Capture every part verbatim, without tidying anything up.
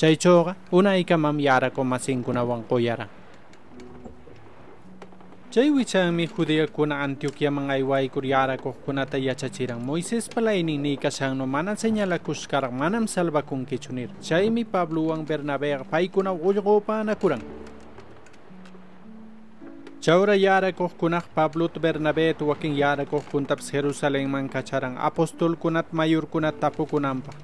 Sa itsura, una ikamam yara ko masingkunawang ko yara. Sa iwisang mi hudiya ko na Antioquia mga iway ko yara ko kunataya sa chirang Moises pala inini kasang numanan sa niya lakus karang manam salva kong kitsunir. Sa imi Pablo ang Bernabe pay ko na ugo pa na kurang. Chaura yara ko kunah Pablo at Bernabe at waking yara ko kuntap sa Jerusalem ang kacharang apostol kunat mayor kunat tapo kunampa.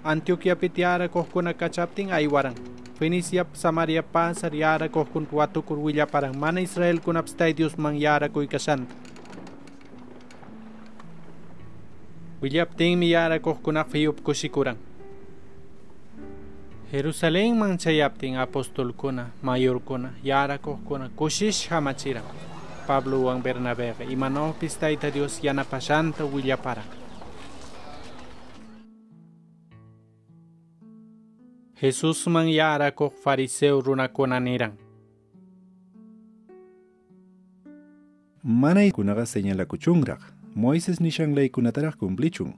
Antioquia pitiara kohkuna kachapting aiwarang. Fenicia Samaria pasar yara kohkun tuatu kurwilla parang mana Israel kun abstaidius man yara koikasanta. Willapting mi yara kohkuna fiyup kusikurang. Jerusalem man chayapting apostol kuna, mayor kuna, yara kohkuna kushish hamachirang. Pablo wang Bernabe imano pistaita Dios yana pasanta willa parang. Jesús man yara ko fariseo runakonanirang. Manay kunaga señala kuchungrag. Moises nishanglay kunatarag kumblichung.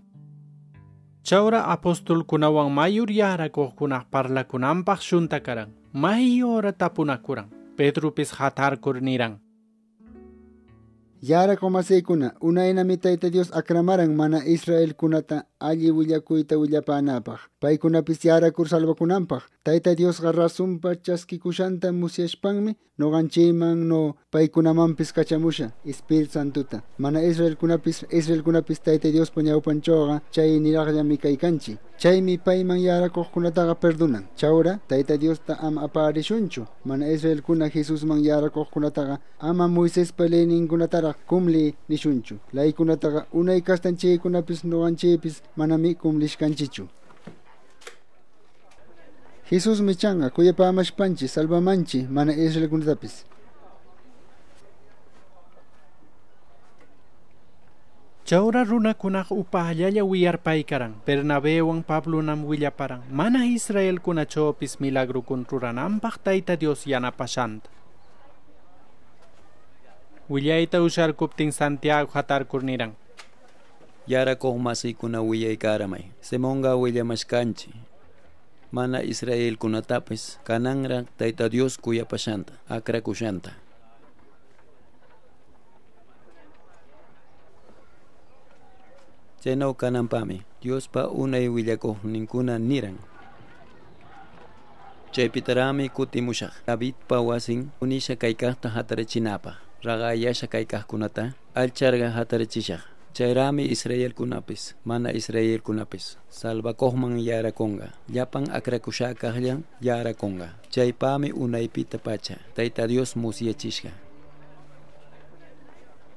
Chaura apostol kunawang mayur yara ko kunag parla kunampag shuntakarang. Mahiyora tapunakurang. Pedro pis hatar kurnirang. Yara ko masay kuna. Unainamitaita Dios akramarang mana Israel kunata alli willakuita willapanapag. Pay kunapis yara kur salvakunampag. Taita Dios garrasumpa chaskikushanta musiashpanmi. No ganchiman no pay kunamampis kachamusha. Spirit Santuta. Mana Israel kunapis Israel kunapis taita Dios puñaupanchoga. Chay niragllami kaikanchi. Chay mi payman yara ko kunataga perdunan. Chaura taita Dios ta am aparishunchu. Mana Israel kuna Jesús man yara ko kunataga. Ama Moises palenin kunatara. Kumli nishunchu. Laikunataga unay kastanche kunapis no anchepis manami kumlishkanchichu. Jesús michanga kuyapamashpanchi salvamanchi mana Israel kunatapis. Chaura runa kunaj upahallalla willarpaykarang. Bernabewan Pablo nam willaparang. Mana Israel kunachopis milagro kunrurananpaj taita Dios yanapashanta. Willaita usar kupting Santiago hatar kurnirang. Yara koh masay kuna willay karamay. Semonga willay mashkanchi. Mana Israel kunatapis. Kanangra taita Dios kuya pashanta. Akra kushanta. Cheno kanampami. Dios pa unay willay koh ninkuna nirang. Chaypitarami kutimushak. David pa wasing unisha kaikasta hatarachinapa. Ragayasha kaikahkunata, alcharga hatarichisha. Chairami Israel kunapis, mana Israel kunapis. Salva kohman yara konga, yapan akrakushakahyan yara konga. Chaipami unaipita pacha, taita Dios musiachishka.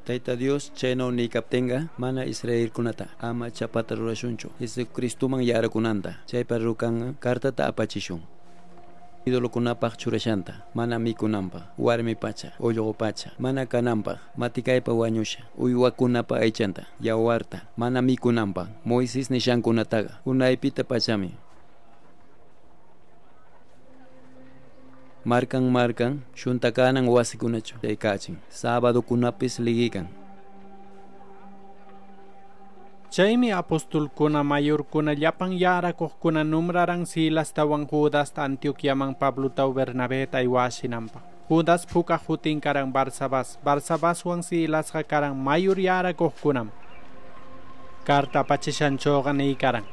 Taita Dios cheno nikaptenga, mana Israel kunata, ama chapata rurashuncho. Jesu Kristuman yara kunanta, chaiparukanga, kartata apachishun. Idolo kunapag churashanta, mana mikunampa, warmi pacha, oyogo pacha, mana kanampa, matikaipa wanyusha, uywa kunapa aichanta, yawarta, mana mikunampa, Moises nishan kunataga, unaipita pachami. Markang markang, shuntakanang wasikunacho, yaikachin, sabado kunapis ligikan. Jaime apostol kuna mayor kuna yapang yara koh kuna numrarang Silas tawang Hudas ta Antioquia mang Pablo taw Bernabe ta iwasinampa. Hudas puka huting karang Barzabas. Barzabas wang Silas ka karang mayor yara koh kunam. Karta pachishanchogan ikarang.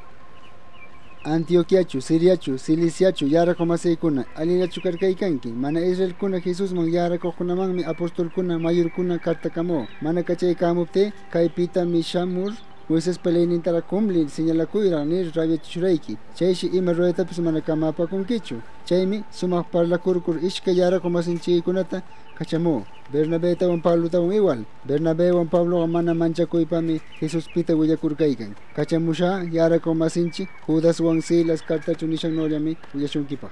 Antioquiachu, Siriachu, Ciliciachu, yara komasei kuna, alinachu karkaikanki, mana Israel kuna Jesús man yara kohkunamangmi apostol kuna mayor kuna karta kamo. Mana kachay kamupte, kaipita mishamur, Moises pelein intara kumli señala kuira nir rabia churaiki. Chaishi ima roeta pis manakamapa kunkichu. Chaimi sumak parla kurkur ishka yara komasinchi kunata kachamo. Bernabe tawan Pablo tawan igual. Bernabe wan Pablo amana mancha kuipami Jesus pita willakurkaikan. Kachamusha yara komasinchi Judas wan Silas karta chunishan noriami wiyashunkipa.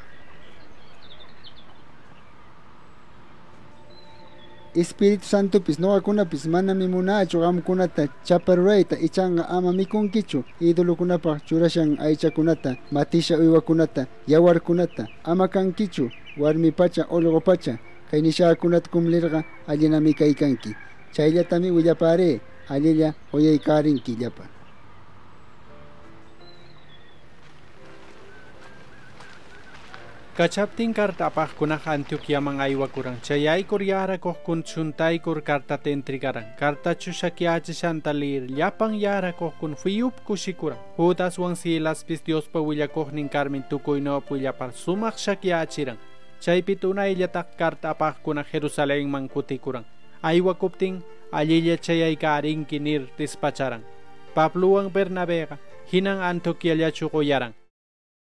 Espíritu Santo pis no akuna pis mana mimunachu am kunata chaparreita ichanga ama mikunkichu idolo kunapa churashan aicha kunata matisha uiwa kunata yawar kunata ama kankichu warmi pacha olgo pacha kainisha kunat kumlirga allinami kaikanki chaylatami willapare allilla oyeikarinki llapa Kachapting kartapah kunah Antioquia mangaywa kurang chayay kuryara koh kun suntay kur karta tentrigaran karta chushakiachi santalir yapang yara koh kun fiyup kushikura Hudas wang Silas pis Dios pa wilyakoh nin karmin tukoy no pulyapar sumak shakiachiran chaypituna illatak kartapah kunah Jerusalem mangkutikuran aywa kupting alilla chayay karin kinir tispacharan Pablo wang Bernabe hinang Antioquia lyachukoyaran